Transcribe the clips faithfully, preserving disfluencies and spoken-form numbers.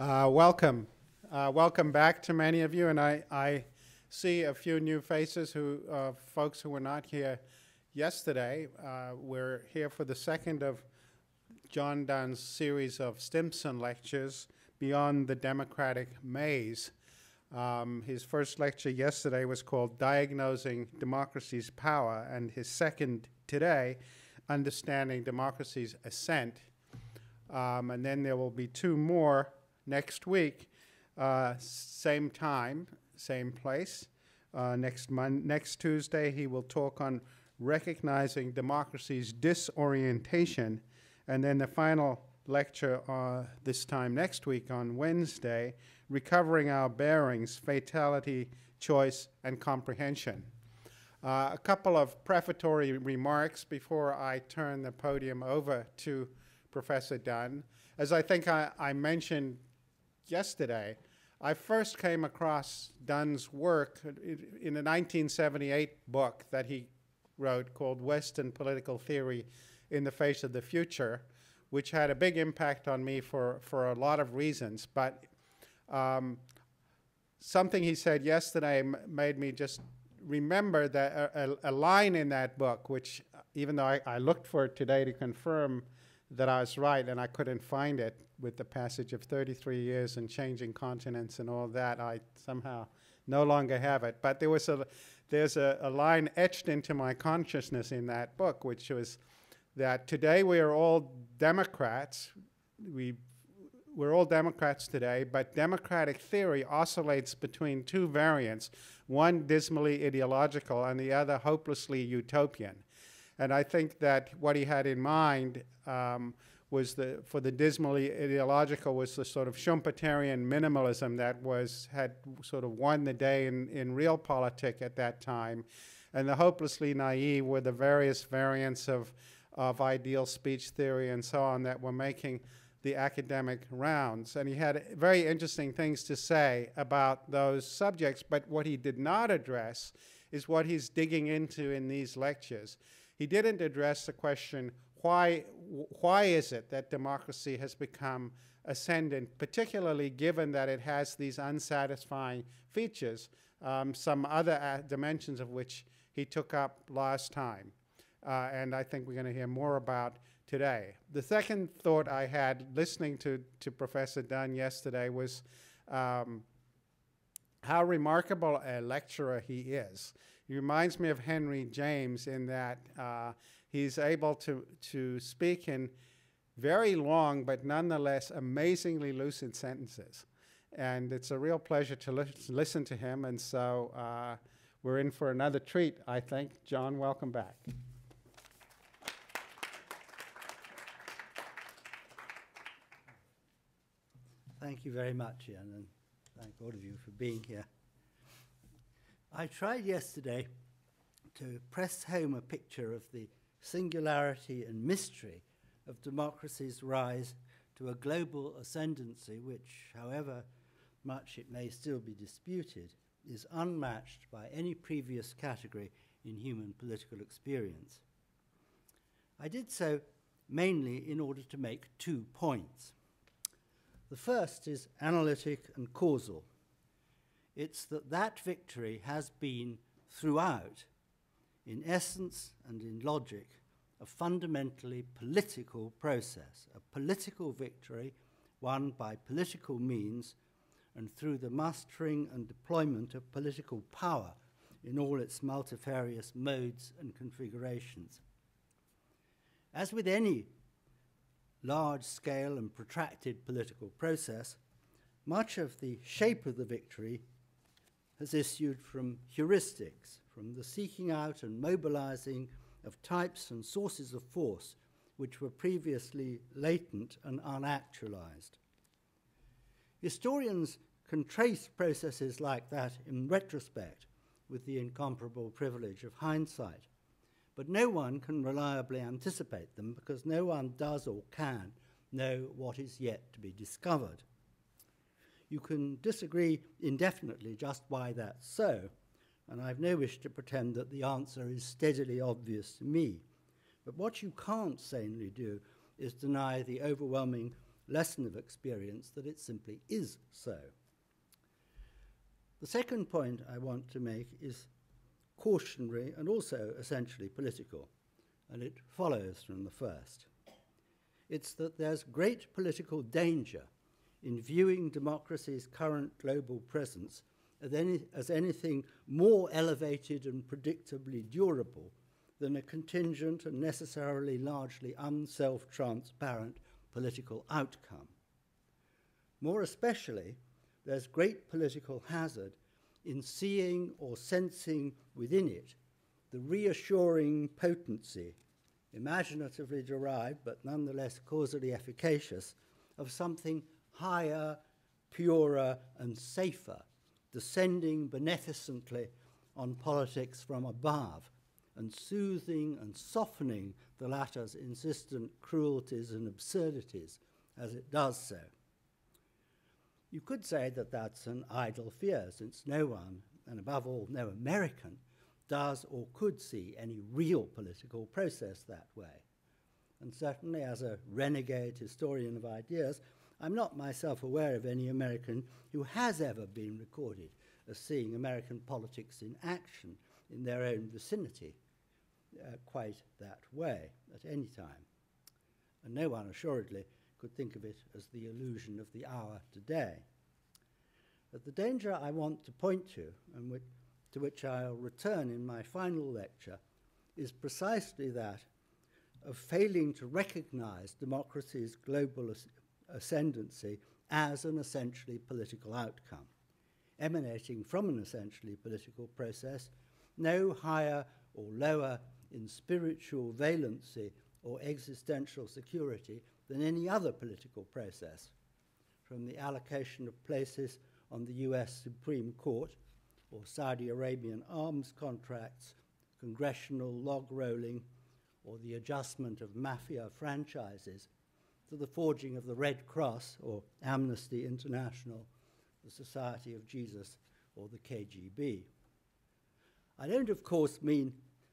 Uh, welcome. Uh, welcome back to many of you, and I, I see a few new faces, who uh, folks who were not here yesterday. Uh, we're here for the second of John Dunn's series of Stimson lectures, Beyond the Democratic Maze. Um, his first lecture yesterday was called Diagnosing Democracy's Power, and his second today, Understanding Democracy's Ascent. Um, and then there will be two more next week, uh, same time, same place. Uh, next, mon next Tuesday, he will talk on recognizing democracy's disorientation. And then the final lecture uh, this time next week on Wednesday, Recovering Our Bearings, Fatality, Choice, and Comprehension. Uh, a couple of prefatory remarks before I turn the podium over to Professor Dunn. As I think I, I mentioned yesterday, I first came across Dunn's work in a nineteen seventy-eight book that he wrote called Western Political Theory in the Face of the Future, which had a big impact on me for, for a lot of reasons. But um, something he said yesterday m made me just remember that a, a, a line in that book, which even though I, I looked for it today to confirm that I was right, and I couldn't find it with the passage of thirty-three years and changing continents and all that. I somehow no longer have it. But there was a, there's a, a line etched into my consciousness in that book, which was that today we are all Democrats. We, we're all Democrats today, but democratic theory oscillates between two variants, one dismally ideological and the other hopelessly utopian. And I think that what he had in mind um, was the, for the dismally ideological was the sort of Schumpeterian minimalism that was, had sort of won the day in, in real politic at that time. And the hopelessly naive were the various variants of, of ideal speech theory and so on that were making the academic rounds. And he had very interesting things to say about those subjects, but what he did not address is what he's digging into in these lectures. He didn't address the question, why, why is it that democracy has become ascendant, particularly given that it has these unsatisfying features, um, some other uh, dimensions of which he took up last time. Uh, and I think we're going to hear more about today. The second thought I had listening to, to Professor Dunn yesterday was um, how remarkable a lecturer he is. He reminds me of Henry James in that uh, he's able to, to speak in very long but nonetheless amazingly lucid sentences. And it's a real pleasure to li listen to him, and so uh, we're in for another treat, I think. John, welcome back. Thank you very much, Ian, and thank all of you for being here. I tried yesterday to press home a picture of the singularity and mystery of democracy's rise to a global ascendancy which, however much it may still be disputed, is unmatched by any previous category in human political experience. I did so mainly in order to make two points. The first is analytic and causal. It's that that victory has been throughout, in essence and in logic, a fundamentally political process, a political victory won by political means and through the mustering and deployment of political power in all its multifarious modes and configurations. As with any large-scale and protracted political process, much of the shape of the victory has issued from heuristics, from the seeking out and mobilizing of types and sources of force which were previously latent and unactualized. Historians can trace processes like that in retrospect with the incomparable privilege of hindsight, but no one can reliably anticipate them because no one does or can know what is yet to be discovered. You can disagree indefinitely just why that's so, and I've no wish to pretend that the answer is steadily obvious to me. But what you can't sanely do is deny the overwhelming lesson of experience that it simply is so. The second point I want to make is cautionary and also essentially political, and it follows from the first. It's that there's great political danger in viewing democracy's current global presence as, any, as anything more elevated and predictably durable than a contingent and necessarily largely unself-transparent political outcome. More especially, there's great political hazard in seeing or sensing within it the reassuring potency, imaginatively derived but nonetheless causally efficacious, of something higher, purer, and safer, descending beneficently on politics from above, and soothing and softening the latter's insistent cruelties and absurdities as it does so. You could say that that's an idle fear, since no one, and above all no American, does or could see any real political process that way. And certainly, as a renegade historian of ideas, I'm not myself aware of any American who has ever been recorded as seeing American politics in action in their own vicinity uh, quite that way at any time. And no one assuredly could think of it as the illusion of the hour today. But the danger I want to point to, and which, to which I'll return in my final lecture, is precisely that of failing to recognize democracy's global as ascendancy as an essentially political outcome. Emanating from an essentially political process, no higher or lower in spiritual valency or existential security than any other political process, from the allocation of places on the U S Supreme Court or Saudi Arabian arms contracts, congressional log rolling, or the adjustment of mafia franchises, to the forging of the Red Cross or Amnesty International, the Society of Jesus or the K G B. I don't, of course, mean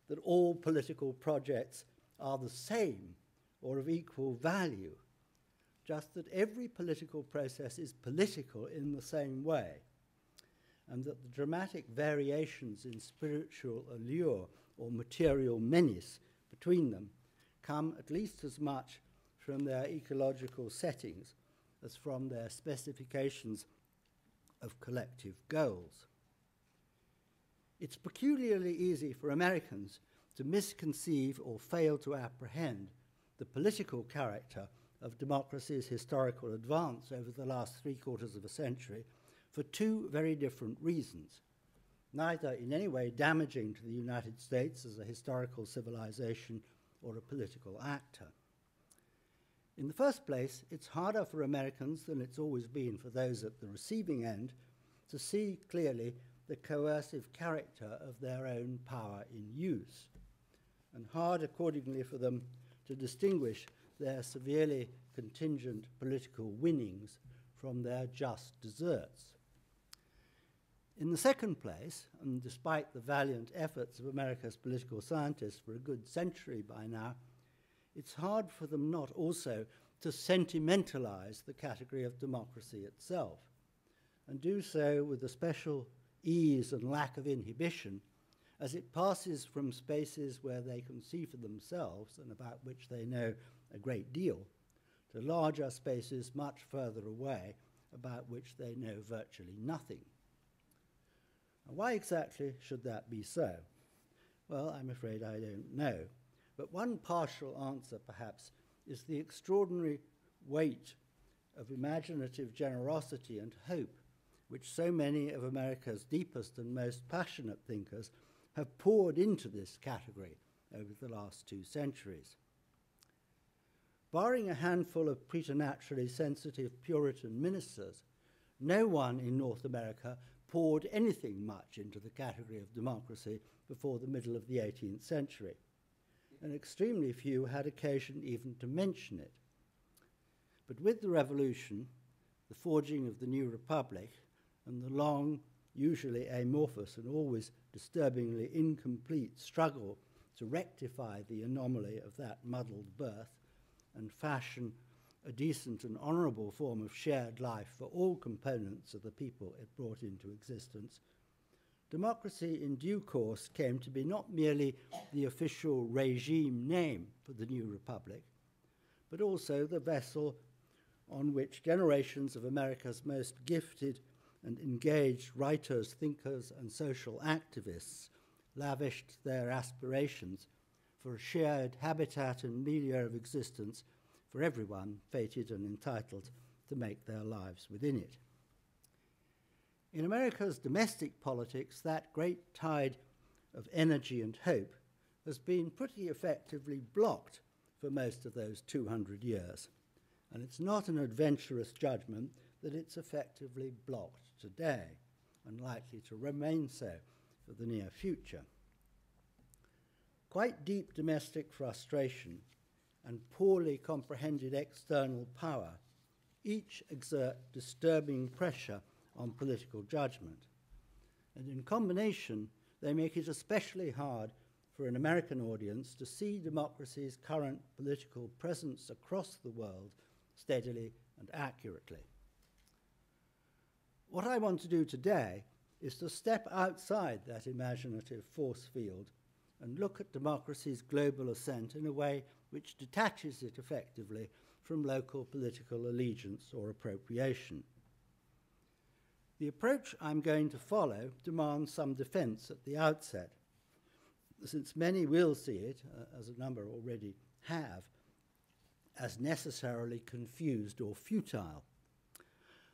that all political projects are the same or of equal value, just that every political process is political in the same way, and that the dramatic variations in spiritual allure or material menace between them come at least as much from their ecological settings as from their specifications of collective goals. It's peculiarly easy for Americans to misconceive or fail to apprehend the political character of democracy's historical advance over the last three quarters of a century for two very different reasons, neither in any way damaging to the United States as a historical civilization or a political actor. In the first place, it's harder for Americans than it's always been for those at the receiving end to see clearly the coercive character of their own power in use, and hard accordingly for them to distinguish their severely contingent political winnings from their just deserts. In the second place, and despite the valiant efforts of America's political scientists for a good century by now, it's hard for them not also to sentimentalize the category of democracy itself, and do so with a special ease and lack of inhibition as it passes from spaces where they can see for themselves and about which they know a great deal, to larger spaces much further away about which they know virtually nothing. And why exactly should that be so? Well, I'm afraid I don't know. But one partial answer, perhaps, is the extraordinary weight of imaginative generosity and hope which so many of America's deepest and most passionate thinkers have poured into this category over the last two centuries. Barring a handful of preternaturally sensitive Puritan ministers, no one in North America poured anything much into the category of democracy before the middle of the eighteenth century, and extremely few had occasion even to mention it. But with the Revolution, the forging of the new republic, and the long, usually amorphous and always disturbingly incomplete struggle to rectify the anomaly of that muddled birth and fashion a decent and honorable form of shared life for all components of the people it brought into existence, democracy in due course came to be not merely the official regime name for the new republic, but also the vessel on which generations of America's most gifted and engaged writers, thinkers, and social activists lavished their aspirations for a shared habitat and milieu of existence for everyone fated and entitled to make their lives within it. In America's domestic politics, that great tide of energy and hope has been pretty effectively blocked for most of those two hundred years, and it's not an adventurous judgment that it's effectively blocked today and likely to remain so for the near future. Quite deep domestic frustration and poorly comprehended external power each exert disturbing pressure on political judgment, and in combination they make it especially hard for an American audience to see democracy's current political presence across the world steadily and accurately. What I want to do today is to step outside that imaginative force field and look at democracy's global ascent in a way which detaches it effectively from local political allegiance or appropriation. The approach I'm going to follow demands some defense at the outset, since many will see it, uh, as a number already have, as necessarily confused or futile.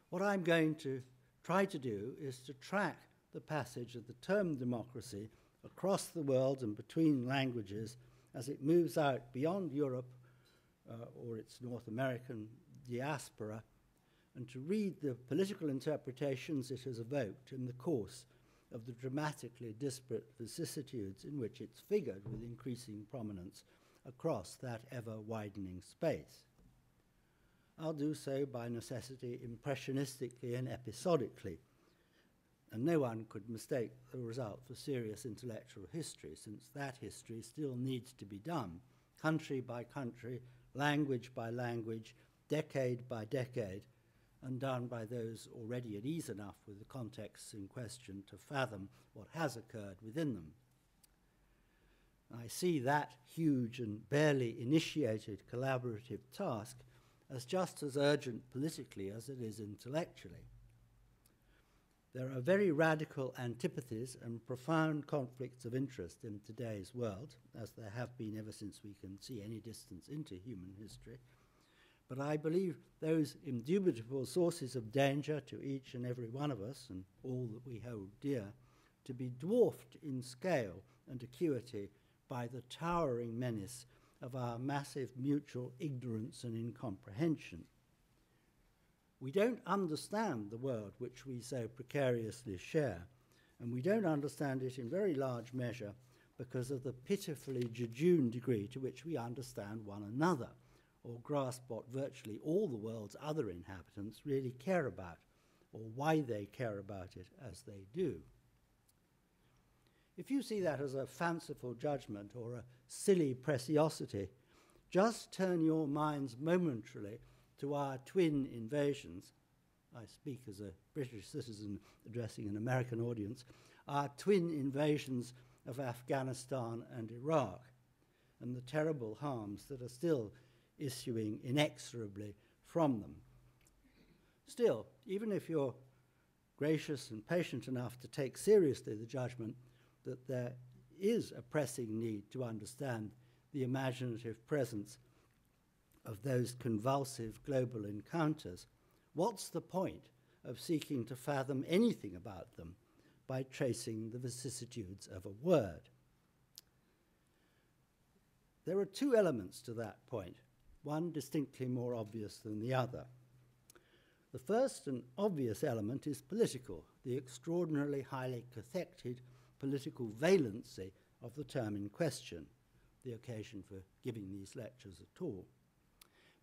What I'm going to try to do is to track the passage of the term democracy across the world and between languages as it moves out beyond Europe uh, or its North American diaspora, and to read the political interpretations it has evoked in the course of the dramatically disparate vicissitudes in which it's figured with increasing prominence across that ever-widening space. I'll do so by necessity impressionistically and episodically, and no one could mistake the result for serious intellectual history, since that history still needs to be done, country by country, language by language, decade by decade, and done by those already at ease enough with the contexts in question to fathom what has occurred within them. I see that huge and barely initiated collaborative task as just as urgent politically as it is intellectually. There are very radical antipathies and profound conflicts of interest in today's world, as there have been ever since we can see any distance into human history, but I believe those indubitable sources of danger to each and every one of us and all that we hold dear to be dwarfed in scale and acuity by the towering menace of our massive mutual ignorance and incomprehension. We don't understand the world which we so precariously share, and we don't understand it in very large measure because of the pitifully jejune degree to which we understand one another, or grasp what virtually all the world's other inhabitants really care about, or why they care about it as they do. If you see that as a fanciful judgment or a silly preciosity, just turn your minds momentarily to our twin invasions. I speak as a British citizen addressing an American audience, our twin invasions of Afghanistan and Iraq, and the terrible harms that are still issuing inexorably from them. Still, even if you're gracious and patient enough to take seriously the judgment that there is a pressing need to understand the imaginative presence of those convulsive global encounters, what's the point of seeking to fathom anything about them by tracing the vicissitudes of a word? There are two elements to that point, one distinctly more obvious than the other. The first and obvious element is political, the extraordinarily highly cathected political valency of the term in question, the occasion for giving these lectures at all.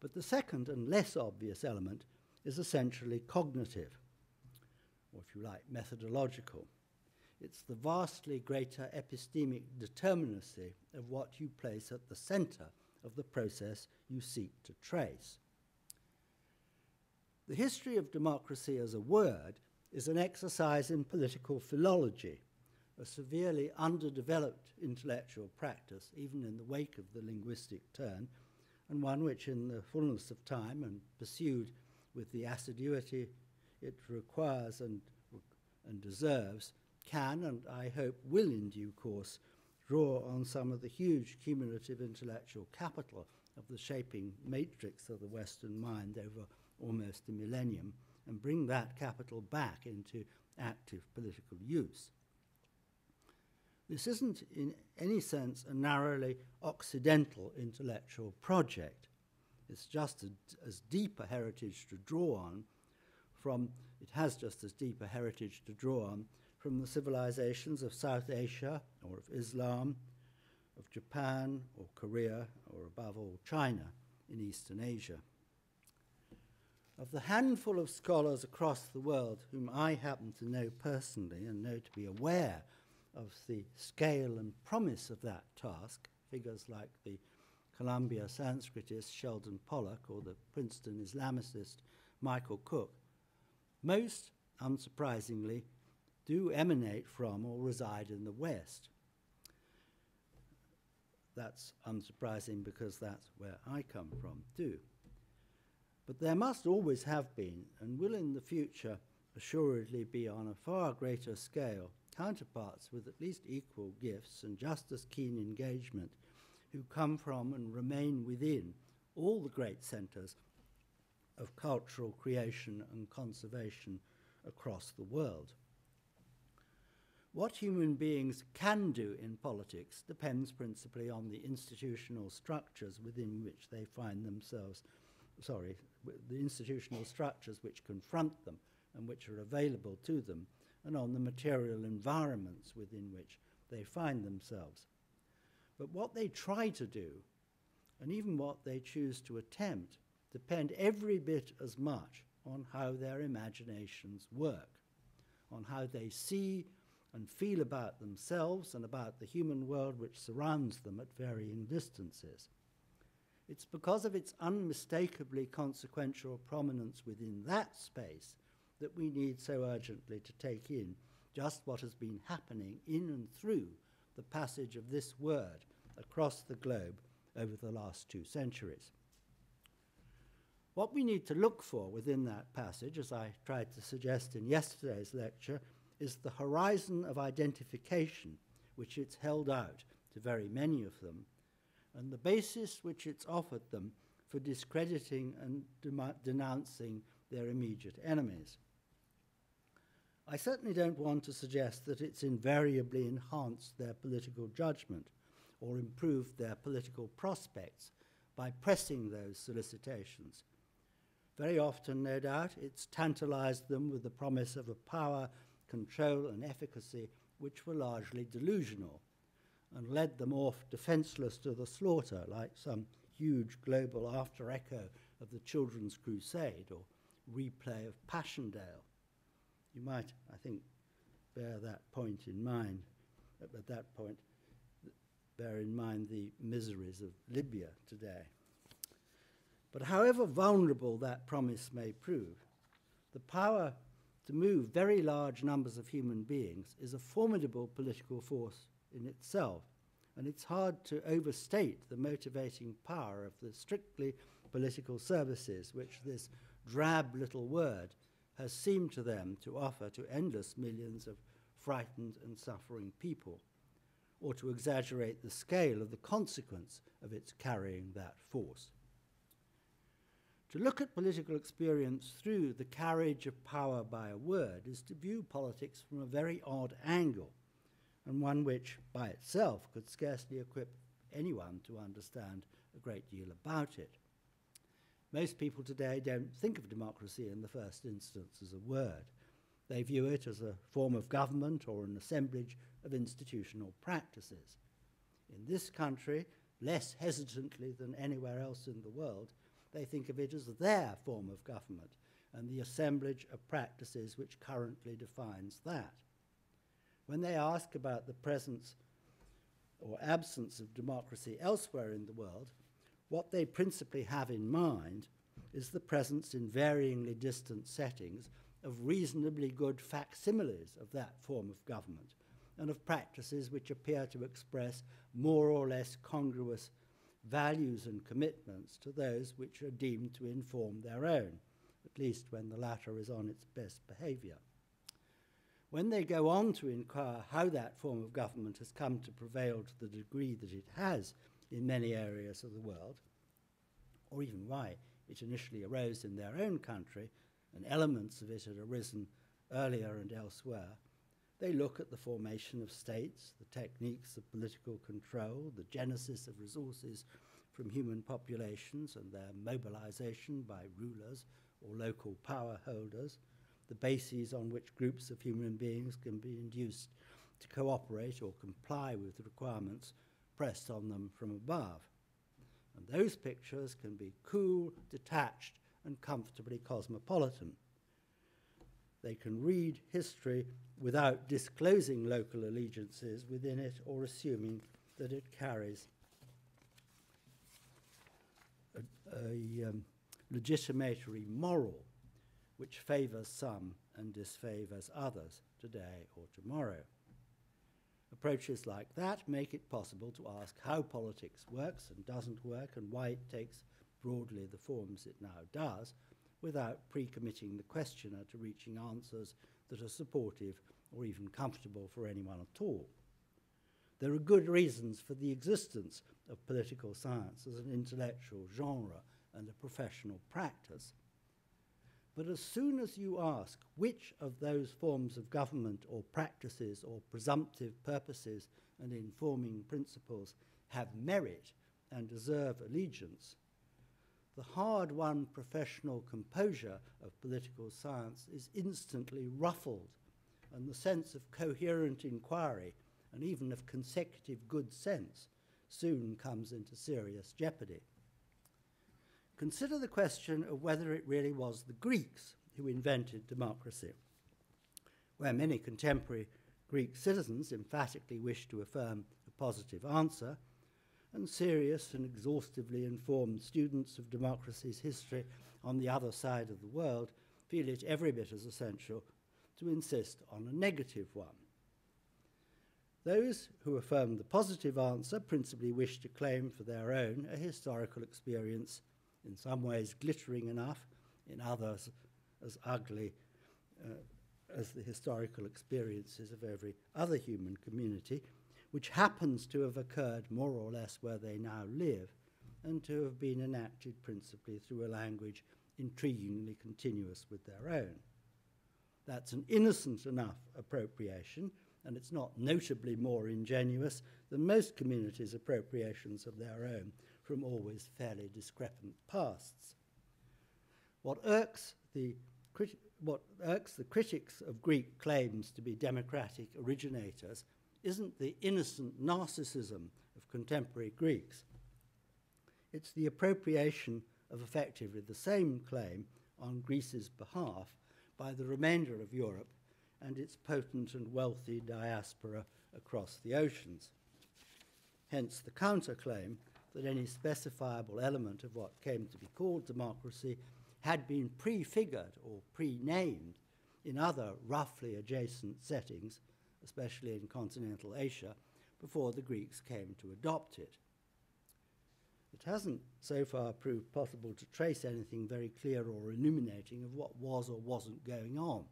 But the second and less obvious element is essentially cognitive, or if you like, methodological. It's the vastly greater epistemic determinacy of what you place at the center of the process you seek to trace. The history of democracy as a word is an exercise in political philology, a severely underdeveloped intellectual practice, even in the wake of the linguistic turn, and one which in the fullness of time and pursued with the assiduity it requires and, and deserves, can and I hope will in due course draw on some of the huge cumulative intellectual capital of the shaping matrix of the Western mind over almost a millennium, and bring that capital back into active political use. This isn't in any sense a narrowly Occidental intellectual project. It's just a, as deep a heritage to draw on from, it has just as deep a heritage to draw on from the civilizations of South Asia, or of Islam, of Japan, or Korea, or above all China in Eastern Asia. Of the handful of scholars across the world whom I happen to know personally and know to be aware of the scale and promise of that task, figures like the Columbia Sanskritist Sheldon Pollock or the Princeton Islamicist Michael Cook, most, unsurprisingly, do emanate from or reside in the West. That's unsurprising because that's where I come from, too. But there must always have been, and will in the future assuredly be on a far greater scale, counterparts with at least equal gifts and just as keen engagement who come from and remain within all the great centers of cultural creation and conservation across the world. What human beings can do in politics depends principally on the institutional structures within which they find themselves sorry, the institutional structures which confront them and which are available to them, and on the material environments within which they find themselves. But what they try to do, and even what they choose to attempt, depend every bit as much on how their imaginations work, on how they see and feel about themselves and about the human world which surrounds them at varying distances. It's because of its unmistakably consequential prominence within that space that we need so urgently to take in just what has been happening in and through the passage of this word across the globe over the last two centuries. What we need to look for within that passage, as I tried to suggest in yesterday's lecture, is the horizon of identification which it's held out to very many of them, and the basis which it's offered them for discrediting and denouncing their immediate enemies. I certainly don't want to suggest that it's invariably enhanced their political judgment or improved their political prospects by pressing those solicitations. Very often, no doubt, it's tantalized them with the promise of a power, control, and efficacy which were largely delusional, and led them off defenseless to the slaughter, like some huge global after-echo of the Children's Crusade or replay of Passchendaele. You might, I think, bear that point in mind, at that point, bear in mind the miseries of Libya today. But however vulnerable that promise may prove, the power to move very large numbers of human beings is a formidable political force in itself, and it's hard to overstate the motivating power of the strictly political services which this drab little word has seemed to them to offer to endless millions of frightened and suffering people, or to exaggerate the scale of the consequence of its carrying that force. To look at political experience through the carriage of power by a word is to view politics from a very odd angle, and one which, by itself, could scarcely equip anyone to understand a great deal about it. Most people today don't think of democracy in the first instance as a word. They view it as a form of government or an assemblage of institutional practices. In this country, less hesitantly than anywhere else in the world, they think of it as their form of government and the assemblage of practices which currently defines that. When they ask about the presence or absence of democracy elsewhere in the world, what they principally have in mind is the presence in varyingly distant settings of reasonably good facsimiles of that form of government and of practices which appear to express more or less congruous values and commitments to those which are deemed to inform their own, at least when the latter is on its best behavior. When they go on to inquire how that form of government has come to prevail to the degree that it has in many areas of the world, or even why it initially arose in their own country and elements of it had arisen earlier and elsewhere, they look at the formation of states, the techniques of political control, the genesis of resources from human populations and their mobilization by rulers or local power holders, the bases on which groups of human beings can be induced to cooperate or comply with the requirements pressed on them from above. And those pictures can be cool, detached, and comfortably cosmopolitan. They can read history without disclosing local allegiances within it or assuming that it carries a, a um, legitimatory moral which favours some and disfavours others today or tomorrow. Approaches like that make it possible to ask how politics works and doesn't work and why it takes broadly the forms it now does without pre-committing the questioner to reaching answers that are supportive or even comfortable for anyone at all. There are good reasons for the existence of political science as an intellectual genre and a professional practice. But as soon as you ask which of those forms of government or practices or presumptive purposes and informing principles have merit and deserve allegiance, the hard-won professional composure of political science is instantly ruffled, and the sense of coherent inquiry and even of consecutive good sense soon comes into serious jeopardy. Consider the question of whether it really was the Greeks who invented democracy, where many contemporary Greek citizens emphatically wish to affirm a positive answer, and serious and exhaustively informed students of democracy's history on the other side of the world feel it every bit as essential to insist on a negative one. Those who affirm the positive answer principally wish to claim for their own a historical experience, in some ways glittering enough, in others as ugly uh, as the historical experiences of every other human community, which happens to have occurred more or less where they now live, and to have been enacted principally through a language intriguingly continuous with their own. That's an innocent enough appropriation, and it's not notably more ingenuous than most communities' appropriations of their own from always fairly discrepant pasts. What irks the criti- what irks the critics of Greek claims to be democratic originators isn't the innocent narcissism of contemporary Greeks. It's the appropriation of effectively the same claim on Greece's behalf by the remainder of Europe and its potent and wealthy diaspora across the oceans. Hence the counterclaim that any specifiable element of what came to be called democracy had been prefigured or pre-named in other roughly adjacent settings, especially in continental Asia, before the Greeks came to adopt it. It hasn't so far proved possible to trace anything very clear or illuminating of what was or wasn't going on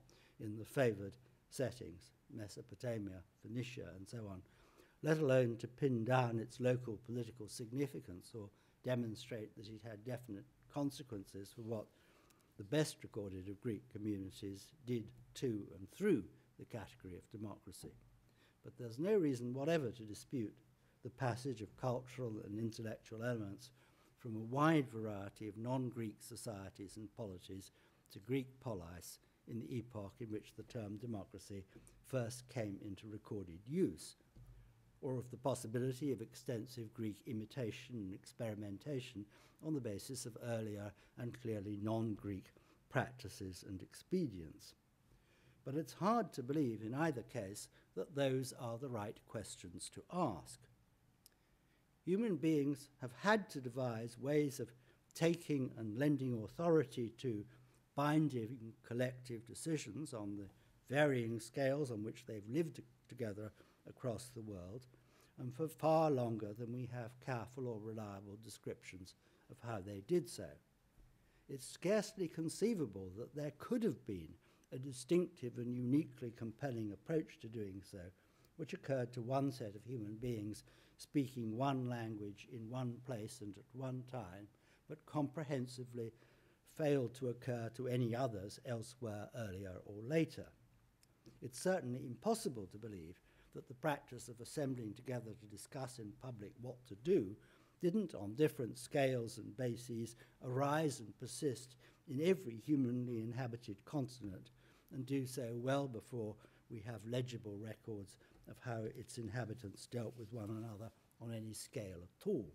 in the favored settings, Mesopotamia, Phoenicia, and so on, let alone to pin down its local political significance or demonstrate that it had definite consequences for what the best recorded of Greek communities did to and through the category of democracy. But there's no reason whatever to dispute the passage of cultural and intellectual elements from a wide variety of non-Greek societies and polities to Greek polis in the epoch in which the term democracy first came into recorded use, or of the possibility of extensive Greek imitation and experimentation on the basis of earlier and clearly non-Greek practices and expedients. But it's hard to believe in either case that those are the right questions to ask. Human beings have had to devise ways of taking and lending authority to binding collective decisions on the varying scales on which they've lived together across the world, and for far longer than we have careful or reliable descriptions of how they did so. It's scarcely conceivable that there could have been a distinctive and uniquely compelling approach to doing so, which occurred to one set of human beings speaking one language in one place and at one time, but comprehensively failed to occur to any others elsewhere earlier or later. It's certainly impossible to believe that the practice of assembling together to discuss in public what to do didn't, on different scales and bases, arise and persist in every humanly inhabited continent, and do so well before we have legible records of how its inhabitants dealt with one another on any scale at all.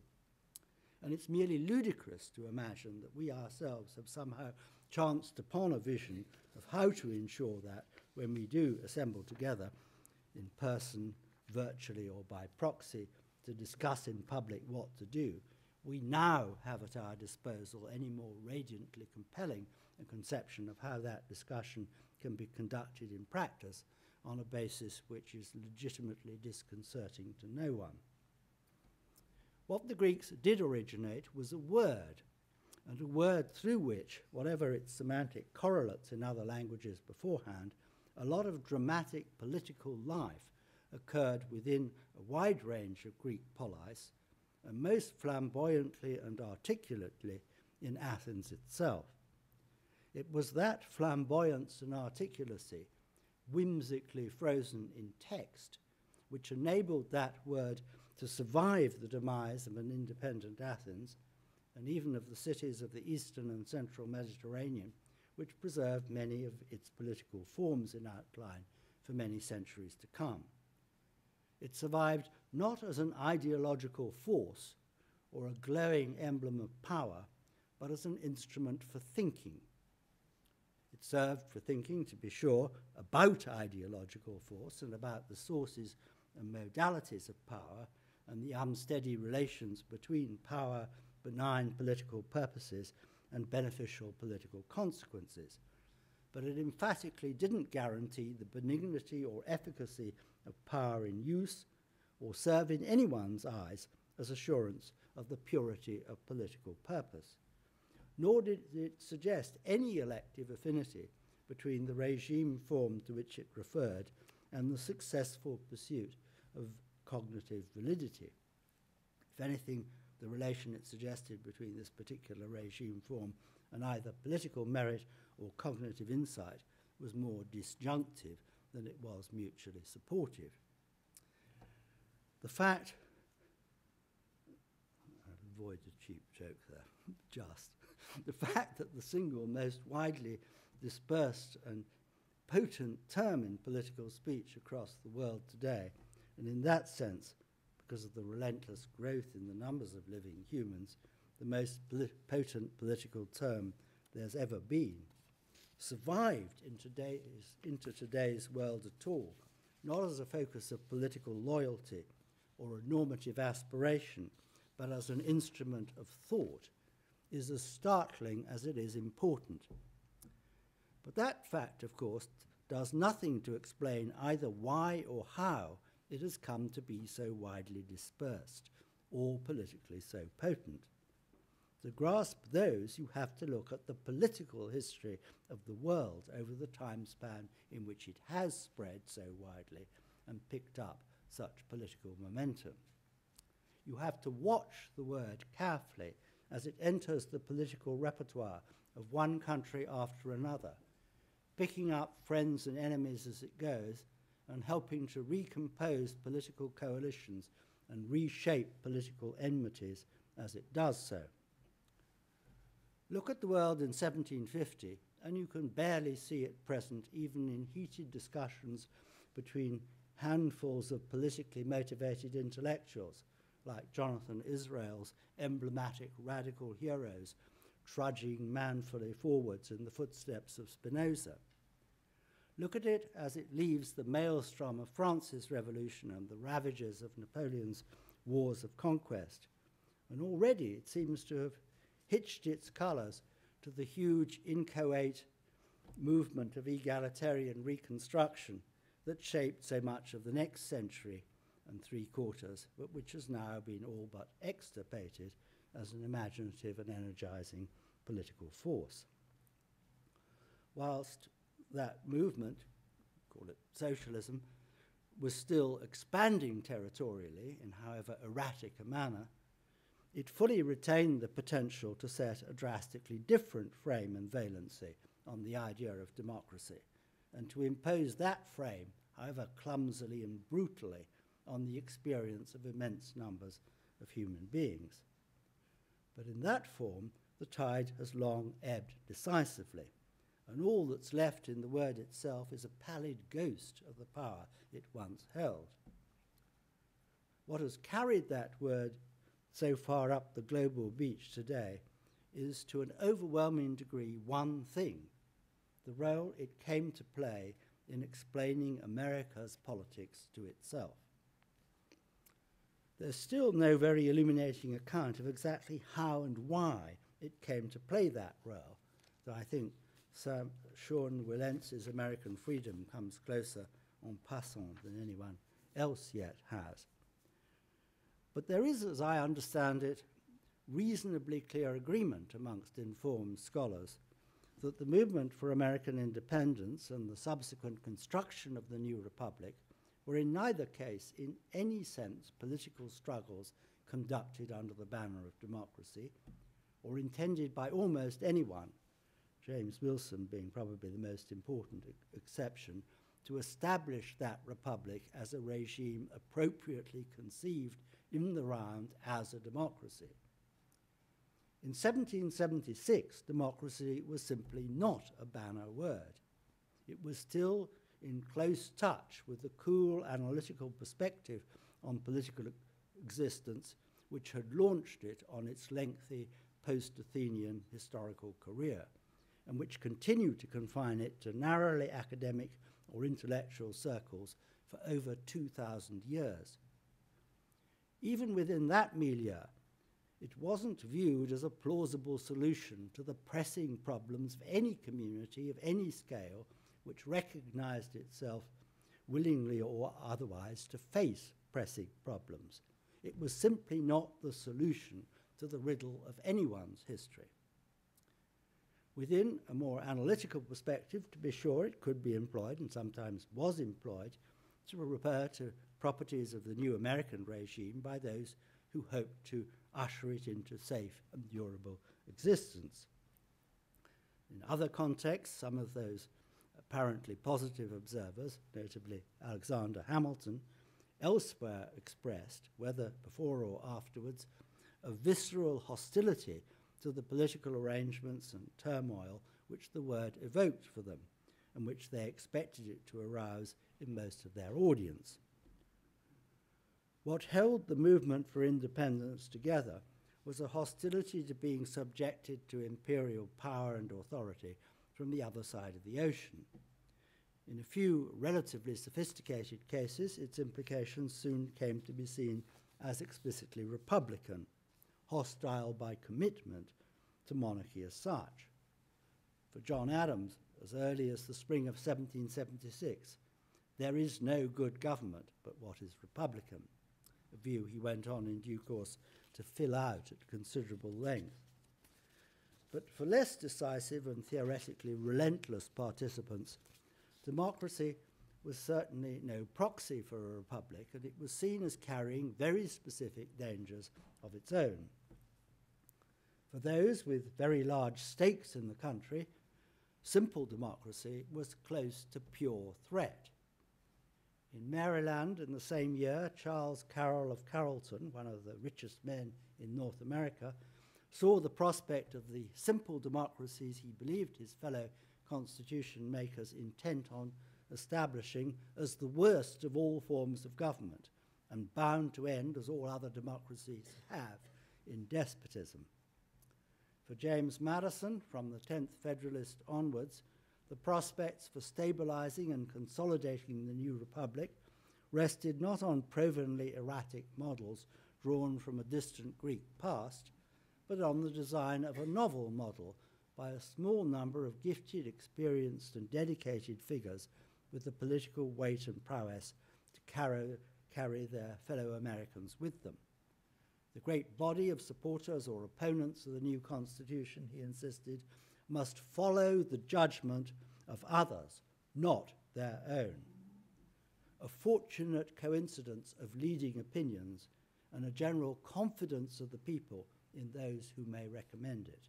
And it's merely ludicrous to imagine that we ourselves have somehow chanced upon a vision of how to ensure that when we do assemble together in person, virtually, or by proxy, to discuss in public what to do, we now have at our disposal any more radiantly compelling a conception of how that discussion can be conducted in practice on a basis which is legitimately disconcerting to no one. What the Greeks did originate was a word, and a word through which, whatever its semantic correlates in other languages beforehand, a lot of dramatic political life occurred within a wide range of Greek polis, and most flamboyantly and articulately in Athens itself. It was that flamboyance and articulacy, whimsically frozen in text, which enabled that word to survive the demise of an independent Athens, and even of the cities of the eastern and central Mediterranean, which preserved many of its political forms in outline for many centuries to come. It survived not as an ideological force or a glowing emblem of power, but as an instrument for thinking. It served for thinking, to be sure, about ideological force and about the sources and modalities of power and the unsteady relations between power, benign political purposes, and beneficial political consequences. But it emphatically didn't guarantee the benignity or efficacy of power in use, or serve in anyone's eyes as assurance of the purity of political purpose. Nor did it suggest any elective affinity between the regime form to which it referred and the successful pursuit of cognitive validity. If anything, the relation it suggested between this particular regime form and either political merit or cognitive insight was more disjunctive than it was mutually supportive. The fact, I'll avoid a cheap joke there, just, the fact that the single most widely dispersed and potent term in political speech across the world today, and in that sense, because of the relentless growth in the numbers of living humans, the most polit- potent political term there's ever been, survived in today's, into today's world at all, not as a focus of political loyalty or a normative aspiration, but as an instrument of thought, is as startling as it is important. But that fact, of course, does nothing to explain either why or how it has come to be so widely dispersed or politically so potent. To grasp those, you have to look at the political history of the world over the time span in which it has spread so widely and picked up such political momentum. You have to watch the word carefully as it enters the political repertoire of one country after another, picking up friends and enemies as it goes, and helping to recompose political coalitions and reshape political enmities as it does so. Look at the world in seventeen fifty, and you can barely see it present even in heated discussions between handfuls of politically motivated intellectuals, like Jonathan Israel's emblematic radical heroes, trudging manfully forwards in the footsteps of Spinoza. Look at it as it leaves the maelstrom of France's revolution and the ravages of Napoleon's wars of conquest, and already it seems to have hitched its colors to the huge inchoate movement of egalitarian reconstruction that shaped so much of the next century and three quarters, but which has now been all but extirpated as an imaginative and energizing political force. Whilst that movement, call it socialism, was still expanding territorially in however erratic a manner, it fully retained the potential to set a drastically different frame and valency on the idea of democracy, and to impose that frame, however clumsily and brutally, on the experience of immense numbers of human beings. But in that form, the tide has long ebbed decisively, and all that's left in the word itself is a pallid ghost of the power it once held. What has carried that word so far up the global beach today is, to an overwhelming degree, one thing: the role it came to play in explaining America's politics to itself. There's still no very illuminating account of exactly how and why it came to play that role, though I think Sir Sean Wilentz's American Freedom comes closer en passant than anyone else yet has. But there is, as I understand it, reasonably clear agreement amongst informed scholars that the movement for American independence and the subsequent construction of the new republic were in neither case, in any sense, political struggles conducted under the banner of democracy, or intended by almost anyone, James Wilson being probably the most important e- exception, to establish that republic as a regime appropriately conceived in the round as a democracy. In seventeen seventy-six, democracy was simply not a banner word. It was still in close touch with the cool analytical perspective on political existence which had launched it on its lengthy post-Athenian historical career, and which continued to confine it to narrowly academic or intellectual circles for over two thousand years. Even within that milieu, it wasn't viewed as a plausible solution to the pressing problems of any community of any scale which recognized itself, willingly or otherwise, to face pressing problems. It was simply not the solution to the riddle of anyone's history. Within a more analytical perspective, to be sure, it could be employed, and sometimes was employed, to refer to properties of the new American regime by those who hoped to usher it into safe and durable existence. In other contexts, some of those apparently positive observers, notably Alexander Hamilton, elsewhere expressed, whether before or afterwards, a visceral hostility to the political arrangements and turmoil which the word evoked for them, and which they expected it to arouse in most of their audience. What held the movement for independence together was a hostility to being subjected to imperial power and authority from the other side of the ocean. In a few relatively sophisticated cases, its implications soon came to be seen as explicitly republican, hostile by commitment to monarchy as such. For John Adams, as early as the spring of seventeen seventy-six, there is no good government but what is republican, a view he went on in due course to fill out at considerable length. But for less decisive and theoretically relentless participants, democracy was certainly no proxy for a republic, and it was seen as carrying very specific dangers of its own. For those with very large stakes in the country, simple democracy was close to pure threat. In Maryland in the same year, Charles Carroll of Carrollton, one of the richest men in North America, saw the prospect of the simple democracies he believed his fellow constitution makers intent on establishing as the worst of all forms of government, and bound to end, as all other democracies have, in despotism. For James Madison, from the tenth Federalist onwards, the prospects for stabilizing and consolidating the new republic rested not on provenly erratic models drawn from a distant Greek past, but on the design of a novel model by a small number of gifted, experienced, and dedicated figures with the political weight and prowess to carry, carry their fellow Americans with them. The great body of supporters or opponents of the new Constitution, he insisted, must follow the judgment of others, not their own. A fortunate coincidence of leading opinions and a general confidence of the people in those who may recommend it.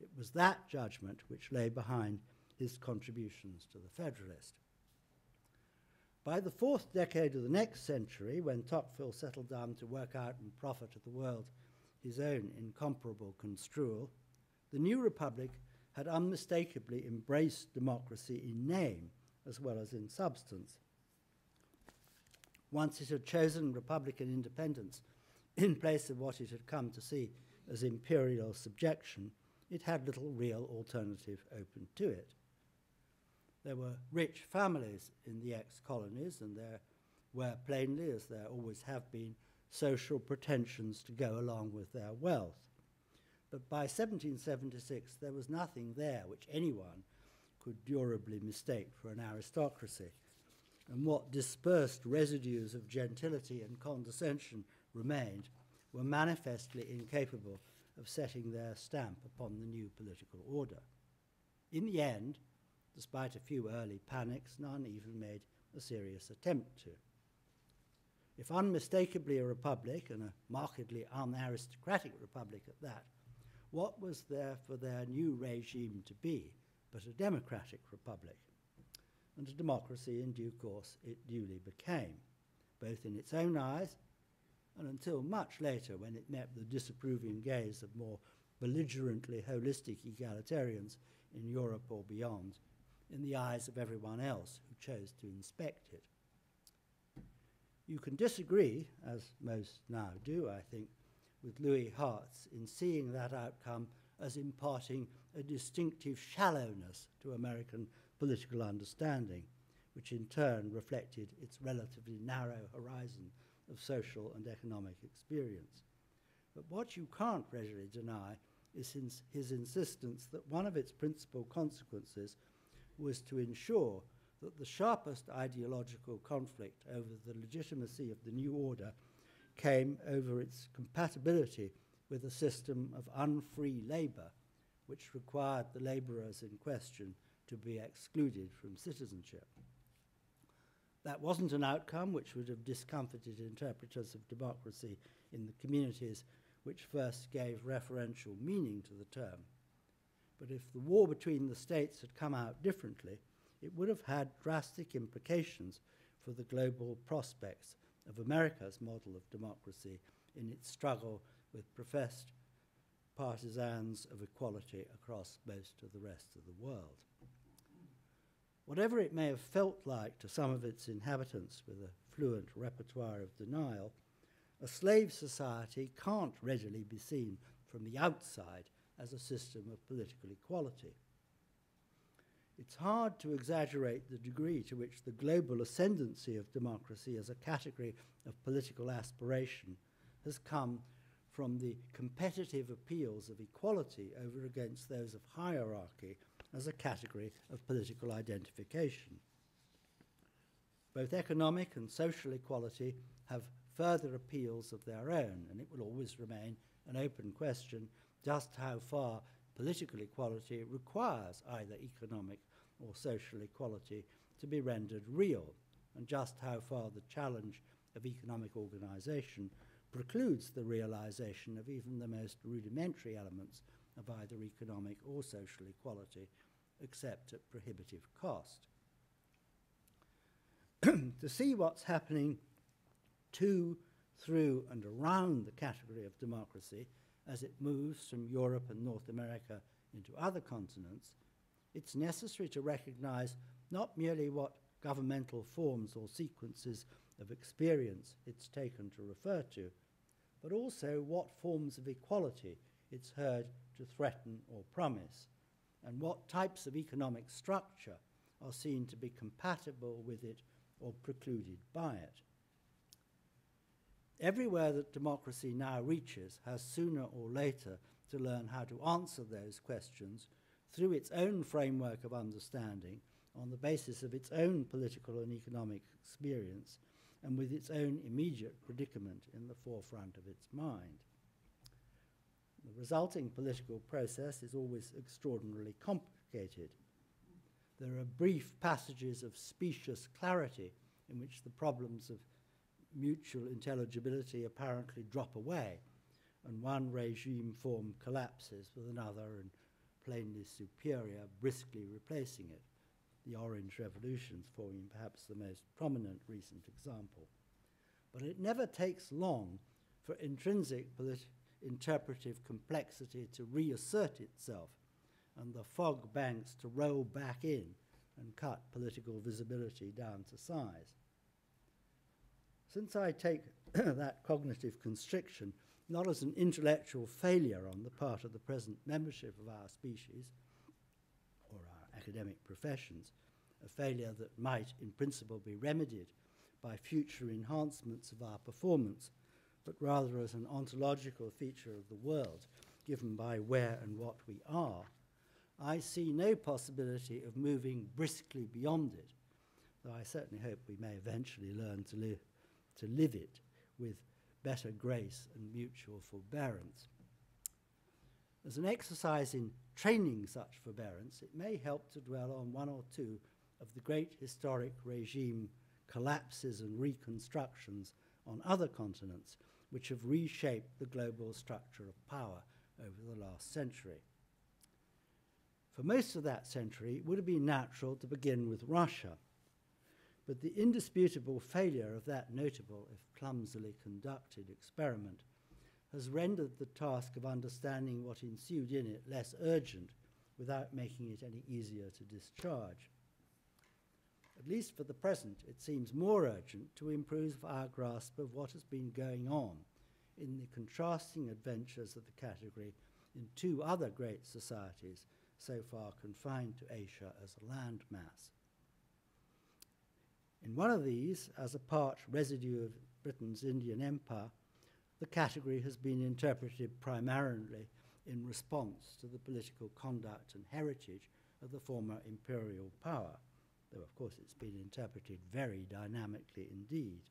It was that judgment which lay behind his contributions to the Federalist. By the fourth decade of the next century, when Tocqueville settled down to work out and proffer to the world his own incomparable construal, the new republic had unmistakably embraced democracy in name as well as in substance. Once it had chosen republican independence in place of what it had come to see as imperial subjection, it had little real alternative open to it. There were rich families in the ex-colonies, and there were plainly, as there always have been, social pretensions to go along with their wealth. But by seventeen seventy-six, there was nothing there which anyone could durably mistake for an aristocracy. And what dispersed residues of gentility and condescension remained were manifestly incapable of setting their stamp upon the new political order. In the end, despite a few early panics, none even made a serious attempt to. If unmistakably a republic, and a markedly unaristocratic republic at that, what was there for their new regime to be but a democratic republic? And a democracy, in due course, it duly became, both in its own eyes and until much later, when it met the disapproving gaze of more belligerently holistic egalitarians in Europe or beyond, in the eyes of everyone else who chose to inspect it. You can disagree, as most now do, I think, with Louis Hartz in seeing that outcome as imparting a distinctive shallowness to American political understanding, which in turn reflected its relatively narrow horizon of social and economic experience. But what you can't readily deny is his, his insistence that one of its principal consequences was to ensure that the sharpest ideological conflict over the legitimacy of the new order came over its compatibility with a system of unfree labor, which required the laborers in question to be excluded from citizenship. That wasn't an outcome which would have discomfited interpreters of democracy in the communities which first gave referential meaning to the term. But if the war between the states had come out differently, it would have had drastic implications for the global prospects of America's model of democracy in its struggle with professed partisans of equality across most of the rest of the world. Whatever it may have felt like to some of its inhabitants with a fluent repertoire of denial, a slave society can't readily be seen from the outside as a system of political equality. It's hard to exaggerate the degree to which the global ascendancy of democracy as a category of political aspiration has come from the competitive appeals of equality over against those of hierarchy as a category of political identification. Both economic and social equality have further appeals of their own, and it will always remain an open question just how far political equality requires either economic or social equality to be rendered real, and just how far the challenge of economic organization precludes the realization of even the most rudimentary elements of either economic or social equality, except at prohibitive cost. To see what's happening to, through, and around the category of democracy as it moves from Europe and North America into other continents, it's necessary to recognize not merely what governmental forms or sequences of experience it's taken to refer to, but also what forms of equality it's heard to threaten or promise, and what types of economic structure are seen to be compatible with it or precluded by it. everywhere that democracy now reaches has sooner or later to learn how to answer those questions through its own framework of understanding on the basis of its own political and economic experience and with its own immediate predicament in the forefront of its mind. The resulting political process is always extraordinarily complicated. There are brief passages of specious clarity in which the problems of mutual intelligibility apparently drop away, and one regime form collapses with another and plainly superior briskly replacing it, the Orange Revolution forming perhaps the most prominent recent example. But it never takes long for intrinsic political interpretive complexity to reassert itself and the fog banks to roll back in and cut political visibility down to size. Since I take that cognitive constriction not as an intellectual failure on the part of the present membership of our species or our academic professions, a failure that might in principle be remedied by future enhancements of our performance, but rather as an ontological feature of the world given by where and what we are, I see no possibility of moving briskly beyond it, though I certainly hope we may eventually learn to live, to live it with better grace and mutual forbearance. As an exercise in training such forbearance, it may help to dwell on one or two of the great historic regime collapses and reconstructions on other continents which have reshaped the global structure of power over the last century. For most of that century, it would have been natural to begin with Russia, but the indisputable failure of that notable, if clumsily conducted, experiment has rendered the task of understanding what ensued in it less urgent without making it any easier to discharge. At least for the present, it seems more urgent to improve our grasp of what has been going on in the contrasting adventures of the category in two other great societies so far confined to Asia as a landmass. In one of these, as a part residue of Britain's Indian Empire, the category has been interpreted primarily in response to the political conduct and heritage of the former imperial power, though of course it's been interpreted very dynamically indeed.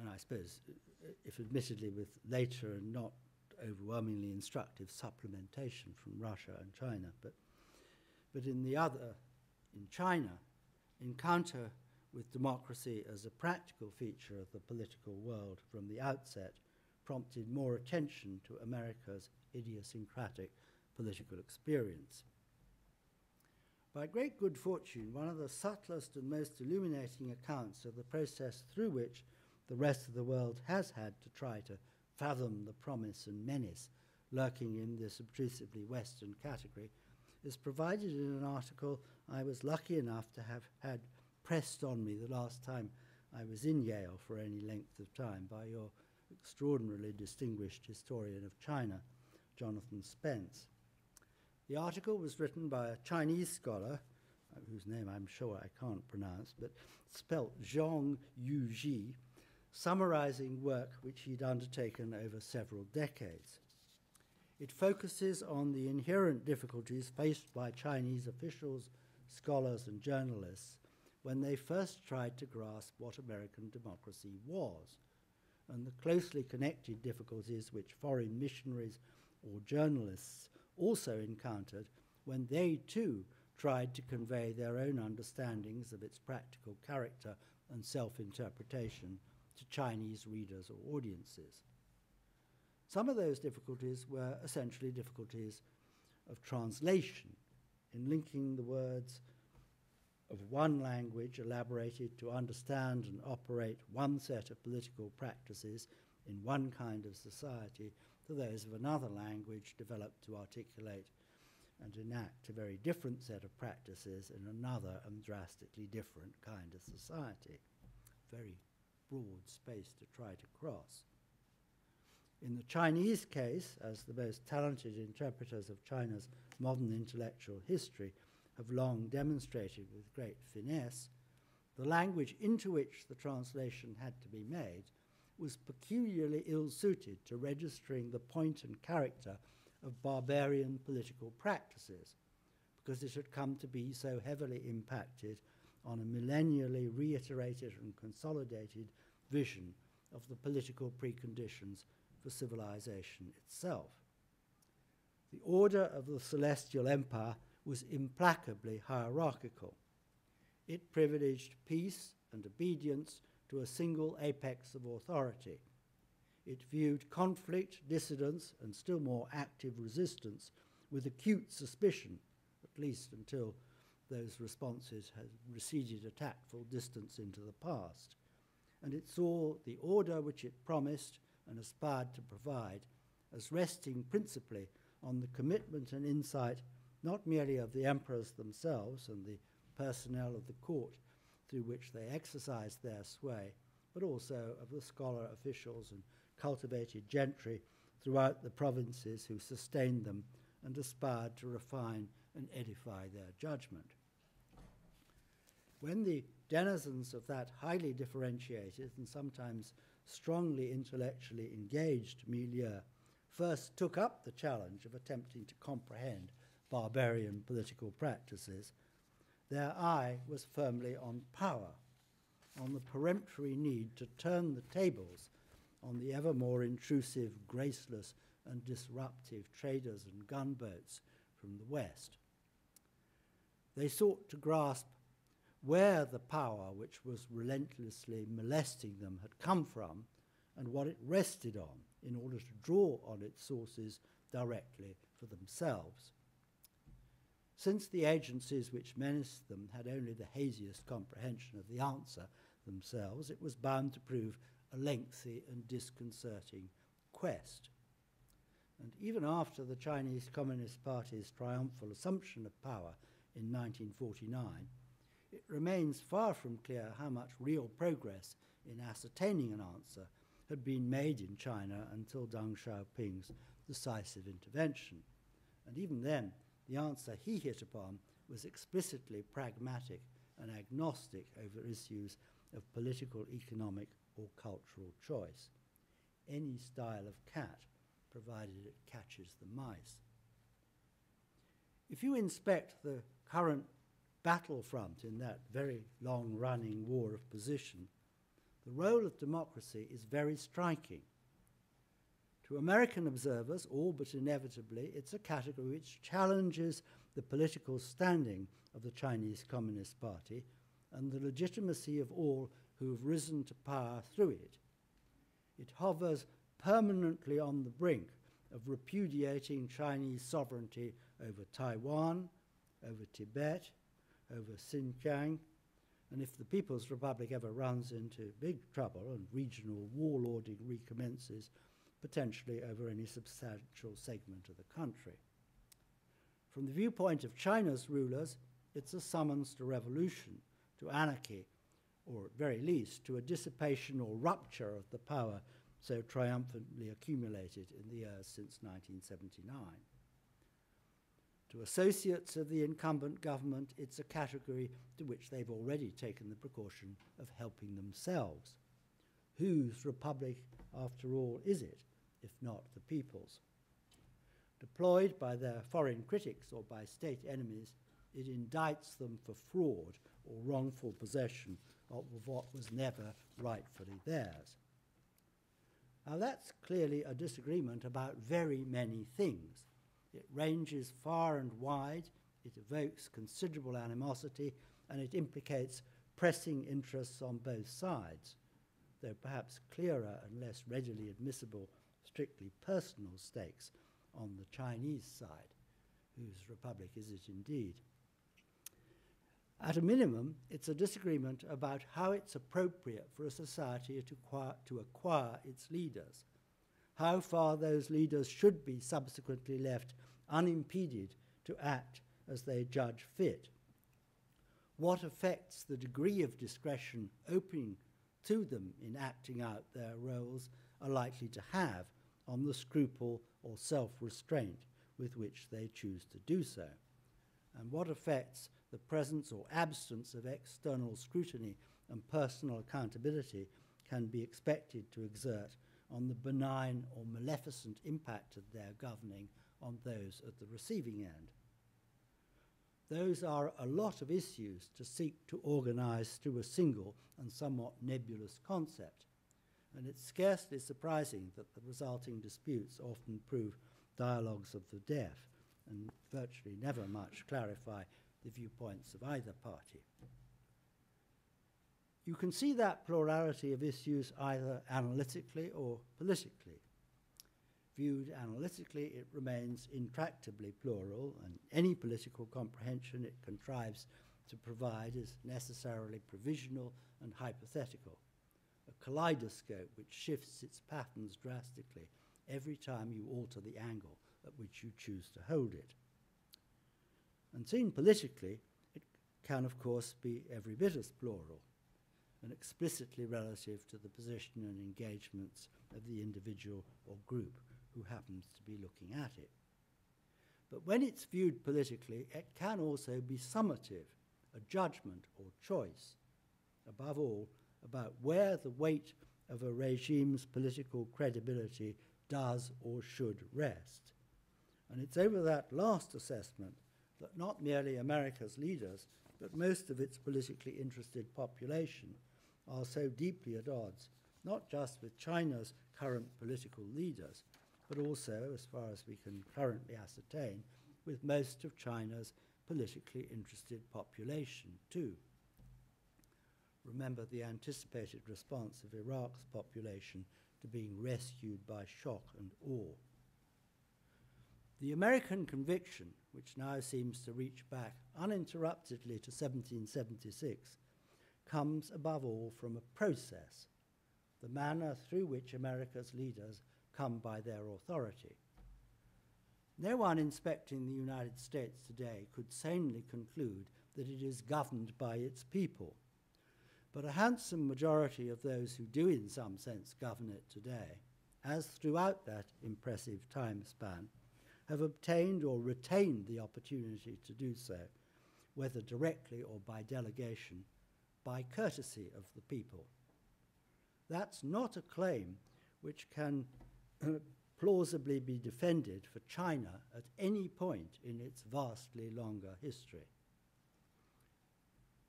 And I suppose, if admittedly with later and not overwhelmingly instructive supplementation from Russia and China, but, but in the other, in China, encounter with democracy as a practical feature of the political world from the outset prompted more attention to America's idiosyncratic political experience. By great good fortune, one of the subtlest and most illuminating accounts of the process through which the rest of the world has had to try to fathom the promise and menace lurking in this obtrusively Western category is provided in an article I was lucky enough to have had pressed on me the last time I was in Yale for any length of time by your extraordinarily distinguished historian of China, Jonathan Spence. The article was written by a Chinese scholar, whose name I'm sure I can't pronounce, but spelt Zhang Yuji, summarizing work which he'd undertaken over several decades. It focuses on the inherent difficulties faced by Chinese officials, scholars, and journalists when they first tried to grasp what American democracy was, and the closely connected difficulties which foreign missionaries or journalists also encountered when they too tried to convey their own understandings of its practical character and self-interpretation to Chinese readers or audiences. Some of those difficulties were essentially difficulties of translation, in linking the words of one language elaborated to understand and operate one set of political practices in one kind of society to those of another language developed to articulate and enact a very different set of practices in another and drastically different kind of society. Very broad space to try to cross. In the Chinese case, as the most talented interpreters of China's modern intellectual history have long demonstrated with great finesse, The language into which the translation had to be made was peculiarly ill-suited to registering the point and character of barbarian political practices, because it had come to be so heavily impacted on a millennially reiterated and consolidated vision of the political preconditions for civilization itself. The order of the Celestial Empire was implacably hierarchical. It privileged peace and obedience to a single apex of authority. It viewed conflict, dissidence, and still more active resistance with acute suspicion, at least until those responses had receded a tactful distance into the past. And it saw the order which it promised and aspired to provide as resting principally on the commitment and insight not merely of the emperors themselves and the personnel of the court through which they exercised their sway, but also of the scholar officials and cultivated gentry throughout the provinces who sustained them and aspired to refine and edify their judgment. When the denizens of that highly differentiated and sometimes strongly intellectually engaged milieu first took up the challenge of attempting to comprehend barbarian political practices, their eye was firmly on power, on the peremptory need to turn the tables on the ever more intrusive, graceless, and disruptive traders and gunboats from the West. They sought to grasp where the power which was relentlessly molesting them had come from and what it rested on in order to draw on its sources directly for themselves. Since the agencies which menaced them had only the haziest comprehension of the answer themselves, it was bound to prove a lengthy and disconcerting quest. And even after the Chinese Communist Party's triumphal assumption of power in nineteen forty-nine, it remains far from clear how much real progress in ascertaining an answer had been made in China until Deng Xiaoping's decisive intervention. And even then, the answer he hit upon was explicitly pragmatic and agnostic over issues of political, economic, or cultural choice. Any style of cat, provided it catches the mice. If you inspect the current battlefront in that very long-running war of position, the role of democracy is very striking. To American observers, all but inevitably, it's a category which challenges the political standing of the Chinese Communist Party and the legitimacy of all who have risen to power through it. It hovers permanently on the brink of repudiating Chinese sovereignty over Taiwan, over Tibet, over Xinjiang, and if the People's Republic ever runs into big trouble and regional warlording recommences, potentially over any substantial segment of the country. From the viewpoint of China's rulers, it's a summons to revolution, to anarchy, or at very least to a dissipation or rupture of the power so triumphantly accumulated in the years since nineteen seventy-nine. To associates of the incumbent government, it's a category to which they've already taken the precaution of helping themselves. Whose republic, after all, is it, if not the people's? Deployed by their foreign critics or by state enemies, it indicts them for fraud or wrongful possession of what was never rightfully theirs. Now, that's clearly a disagreement about very many things. It ranges far and wide, it evokes considerable animosity, and it implicates pressing interests on both sides, though perhaps clearer and less readily admissible, strictly personal stakes on the Chinese side. Whose republic is it indeed? At a minimum, it's a disagreement about how it's appropriate for a society to acquire, to acquire its leaders, how far those leaders should be subsequently left unimpeded to act as they judge fit, what affects the degree of discretion opening to them in acting out their roles are likely to have on the scruple or self-restraint with which they choose to do so, and what affects the presence or absence of external scrutiny and personal accountability can be expected to exert on the benign or maleficent impact of their governing on those at the receiving end. Those are a lot of issues to seek to organize through a single and somewhat nebulous concept, and it's scarcely surprising that the resulting disputes often prove dialogues of the deaf and virtually never much clarify the viewpoints of either party. You can see that plurality of issues either analytically or politically. Viewed analytically, it remains intractably plural, and any political comprehension it contrives to provide is necessarily provisional and hypothetical, a kaleidoscope which shifts its patterns drastically every time you alter the angle at which you choose to hold it. And seen politically, it can, of course, be every bit as plural and explicitly relative to the position and engagements of the individual or group who happens to be looking at it. But when it's viewed politically, it can also be summative, a judgment or choice, above all, about where the weight of a regime's political credibility does or should rest. And it's over that last assessment that not merely America's leaders, but most of its politically interested population are so deeply at odds, not just with China's current political leaders, but also, as far as we can currently ascertain, with most of China's politically interested population, too. Remember the anticipated response of Iraq's population to being rescued by shock and awe. The American conviction, which now seems to reach back uninterruptedly to seventeen seventy-six, comes above all from a process, the manner through which America's leaders come by their authority. No one inspecting the United States today could sanely conclude that it is governed by its people. But a handsome majority of those who do in some sense govern it today, as throughout that impressive time span, have obtained or retained the opportunity to do so, whether directly or by delegation, by courtesy of the people. That's not a claim which can plausibly be defended for China at any point in its vastly longer history.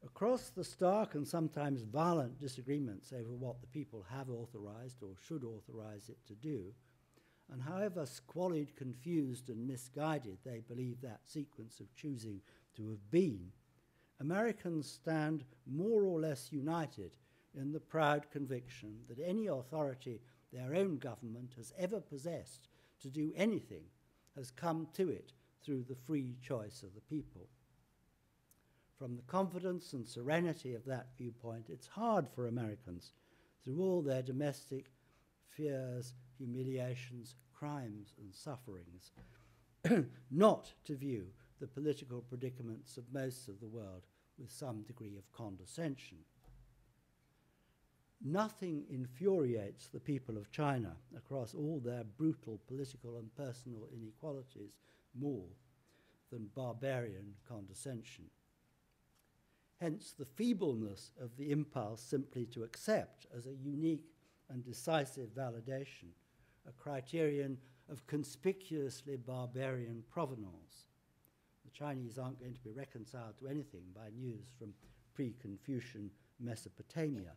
Across the stark and sometimes violent disagreements over what the people have authorized or should authorize it to do, and however squalid, confused, and misguided they believe that sequence of choosing to have been, Americans stand more or less united in the proud conviction that any authority their own government has ever possessed to do anything has come to it through the free choice of the people. From the confidence and serenity of that viewpoint, it's hard for Americans, through all their domestic fears, humiliations, crimes, and sufferings, not to view the political predicaments of most of the world with some degree of condescension. Nothing infuriates the people of China across all their brutal political and personal inequalities more than barbarian condescension. Hence, the feebleness of the impulse simply to accept as a unique and decisive validation a criterion of conspicuously barbarian provenance. The Chinese aren't going to be reconciled to anything by news from pre-Confucian Mesopotamia,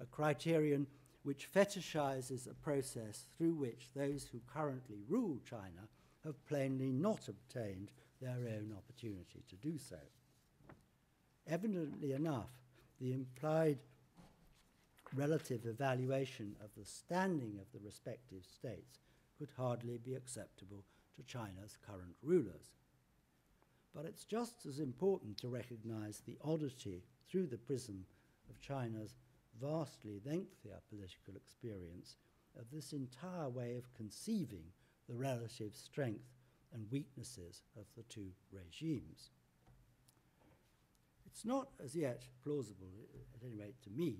a criterion which fetishizes a process through which those who currently rule China have plainly not obtained their own opportunity to do so. Evidently enough, the implied relative evaluation of the standing of the respective states could hardly be acceptable to China's current rulers. But it's just as important to recognize the oddity through the prism of China's vastly lengthier political experience of this entire way of conceiving the relative strength and weaknesses of the two regimes. It's not as yet plausible, at any rate to me,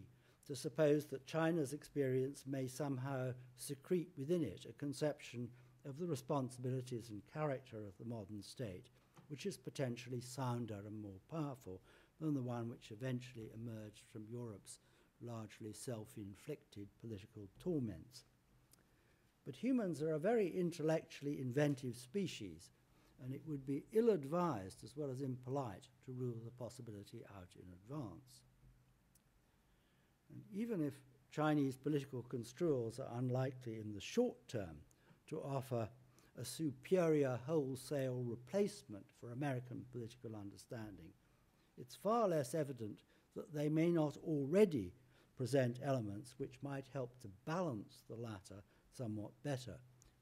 to suppose that China's experience may somehow secrete within it a conception of the responsibilities and character of the modern state, which is potentially sounder and more powerful than the one which eventually emerged from Europe's largely self-inflicted political torments. But humans are a very intellectually inventive species, and it would be ill-advised as well as impolite to rule the possibility out in advance. And even if Chinese political construals are unlikely in the short term to offer a superior wholesale replacement for American political understanding, it's far less evident that they may not already present elements which might help to balance the latter somewhat better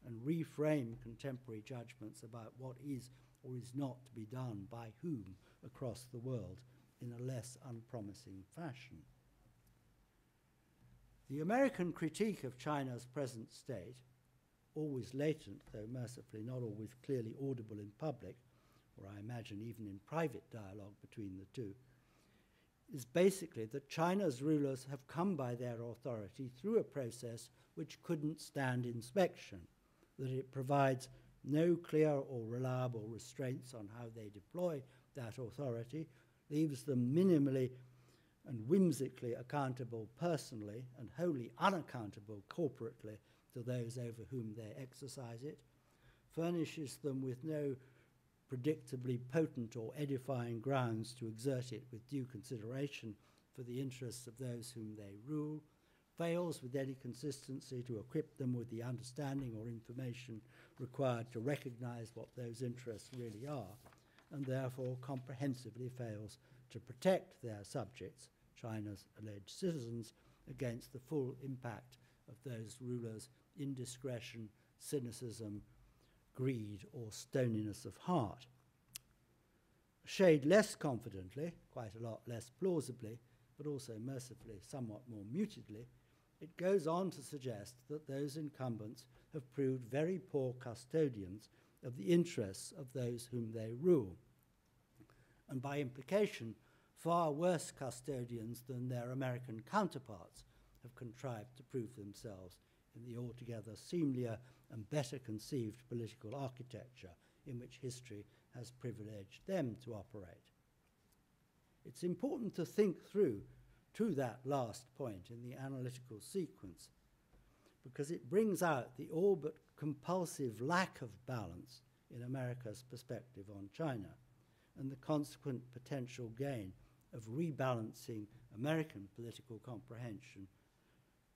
and reframe contemporary judgments about what is or is not to be done by whom across the world in a less unpromising fashion. The American critique of China's present state, always latent, though mercifully not always clearly audible in public, or I imagine even in private dialogue between the two, is basically that China's rulers have come by their authority through a process which couldn't stand inspection, that it provides no clear or reliable restraints on how they deploy that authority, leaves them minimally and whimsically accountable personally and wholly unaccountable corporately to those over whom they exercise it, furnishes them with no predictably potent or edifying grounds to exert it with due consideration for the interests of those whom they rule, fails with any consistency to equip them with the understanding or information required to recognize what those interests really are, and therefore comprehensively fails to protect their subjects, China's alleged citizens, against the full impact of those rulers' indiscretion, cynicism, greed, or stoniness of heart. A shade less confidently, quite a lot less plausibly, but also mercifully somewhat more mutedly, it goes on to suggest that those incumbents have proved very poor custodians of the interests of those whom they rule, and by implication, far worse custodians than their American counterparts have contrived to prove themselves in the altogether seemlier and better conceived political architecture in which history has privileged them to operate. It's important to think through to that last point in the analytical sequence, because it brings out the all but compulsive lack of balance in America's perspective on China, and the consequent potential gain of rebalancing American political comprehension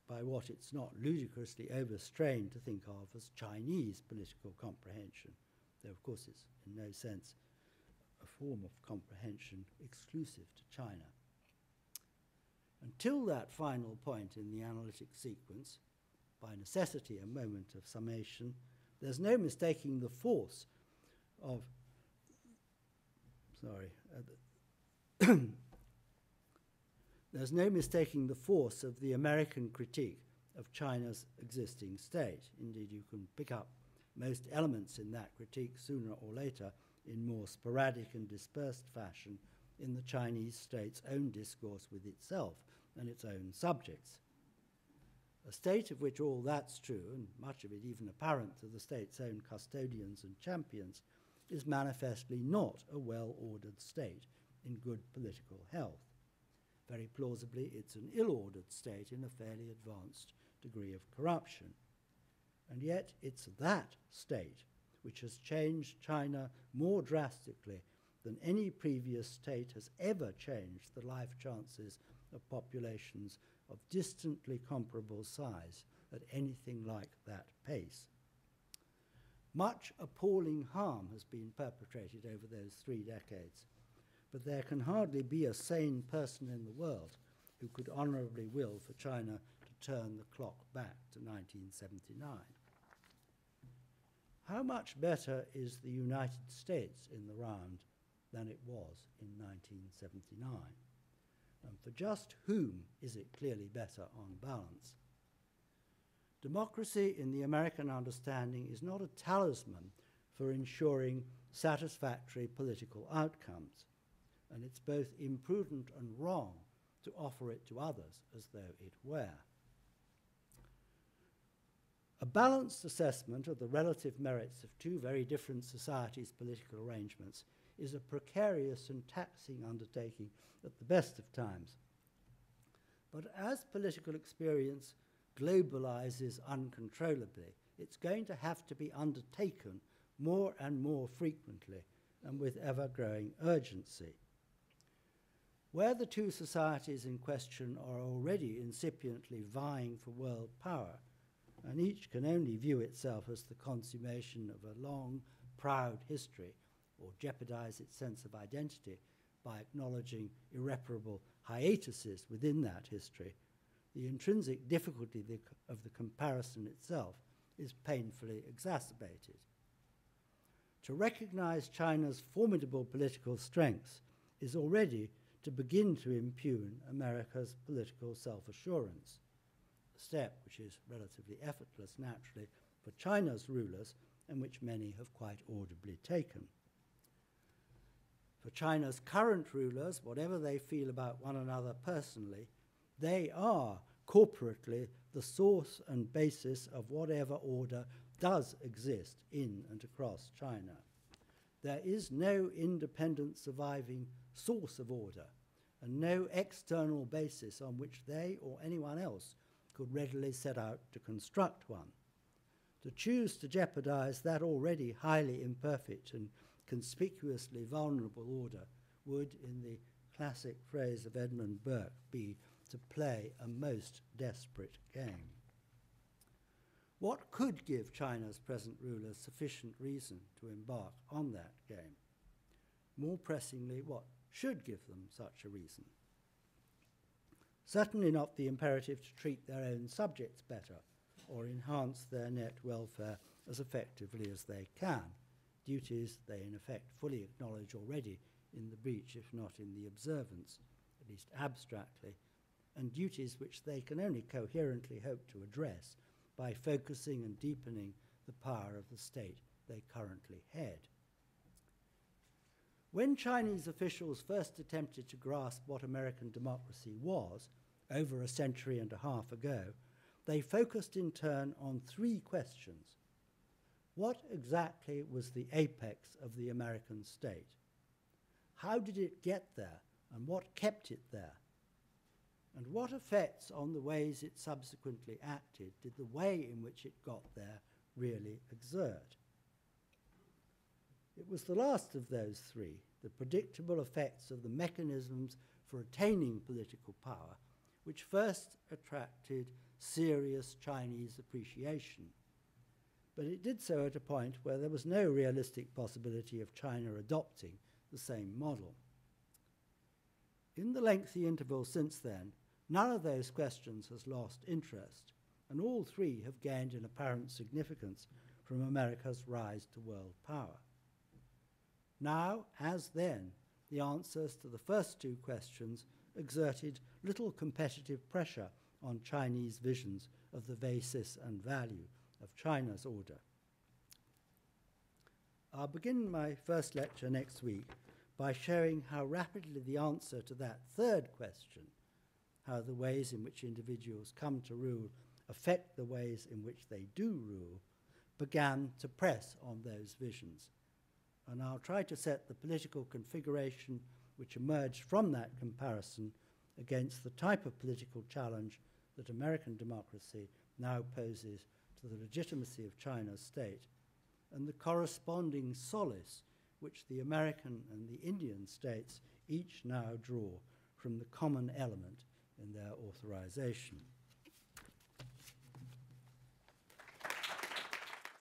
by what it's not ludicrously overstrained to think of as Chinese political comprehension, though of course it's in no sense a form of comprehension exclusive to China. Until that final point in the analytic sequence, by necessity a moment of summation, there's no mistaking the force of, sorry, uh, there's no mistaking the force of the American critique of China's existing state. Indeed, you can pick up most elements in that critique sooner or later in more sporadic and dispersed fashion in the Chinese state's own discourse with itself and its own subjects. A state of which all that's true, and much of it even apparent to the state's own custodians and champions, is manifestly not a well-ordered state in good political health. Very plausibly, it's an ill-ordered state in a fairly advanced degree of corruption. And yet, it's that state which has changed China more drastically than any previous state has ever changed the life chances of populations of distantly comparable size at anything like that pace. Much appalling harm has been perpetrated over those three decades, but there can hardly be a sane person in the world who could honorably will for China to turn the clock back to nineteen seventy-nine. How much better is the United States in the round than it was in nineteen seventy-nine? And for just whom is it clearly better on balance? Democracy in the American understanding is not a talisman for ensuring satisfactory political outcomes, and it's both imprudent and wrong to offer it to others as though it were. A balanced assessment of the relative merits of two very different societies' political arrangements is a precarious and taxing undertaking at the best of times. But as political experience globalizes uncontrollably, it's going to have to be undertaken more and more frequently and with ever-growing urgency. Where the two societies in question are already incipiently vying for world power, and each can only view itself as the consummation of a long, proud history, or jeopardize its sense of identity by acknowledging irreparable hiatuses within that history, the intrinsic difficulty the, of the comparison itself is painfully exacerbated. To recognize China's formidable political strengths is already to begin to impugn America's political self-assurance, a step which is relatively effortless, naturally, for China's rulers and which many have quite audibly taken. For China's current rulers, whatever they feel about one another personally, they are corporately the source and basis of whatever order does exist in and across China. There is no independent surviving source of order and no external basis on which they or anyone else could readily set out to construct one. To choose to jeopardize that already highly imperfect and conspicuously vulnerable order would, in the classic phrase of Edmund Burke, be to play a most desperate game. What could give China's present rulers sufficient reason to embark on that game? More pressingly, what should give them such a reason? Certainly not the imperative to treat their own subjects better or enhance their net welfare as effectively as they can, duties they in effect fully acknowledge already in the breach, if not in the observance, at least abstractly, and duties which they can only coherently hope to address by focusing and deepening the power of the state they currently head. When Chinese officials first attempted to grasp what American democracy was over a century and a half ago, they focused in turn on three questions. What exactly was the apex of the American state? How did it get there, and what kept it there? And what effects on the ways it subsequently acted did the way in which it got there really exert? It was the last of those three, the predictable effects of the mechanisms for attaining political power, which first attracted serious Chinese appreciation. But it did so at a point where there was no realistic possibility of China adopting the same model. In the lengthy interval since then, none of those questions has lost interest, and all three have gained in apparent significance from America's rise to world power. Now, as then, the answers to the first two questions exerted little competitive pressure on Chinese visions of the basis and value of China's order. I'll begin my first lecture next week by showing how rapidly the answer to that third question, how the ways in which individuals come to rule affect the ways in which they do rule, began to press on those visions. And I'll try to set the political configuration which emerged from that comparison against the type of political challenge that American democracy now poses to the legitimacy of China's state, and the corresponding solace which the American and the Indian states each now draw from the common element in their authorization.